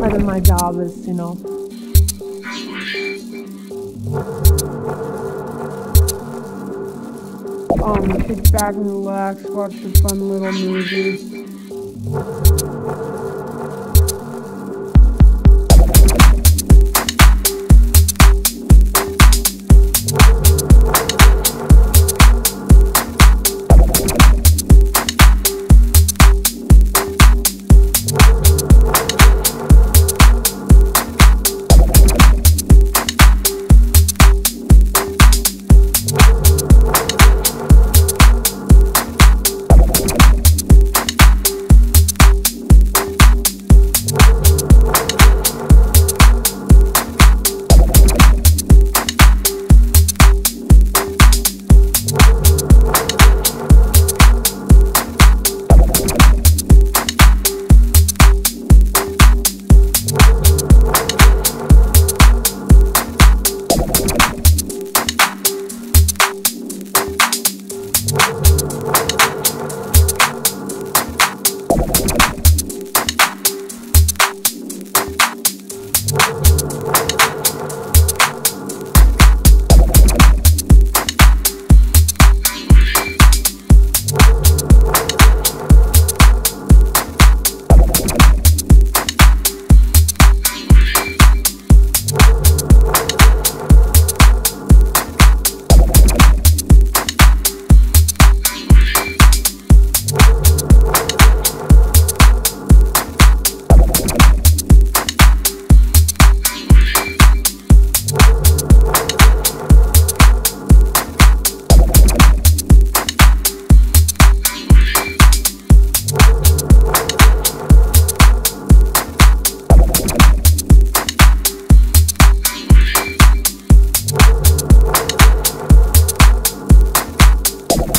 Part of my job is, you know, sit back and relax, watch the fun little movies.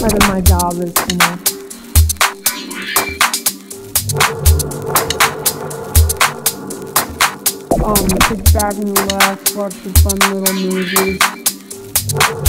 Part of my job is, you know, sit back and relax, watch the fun little movies.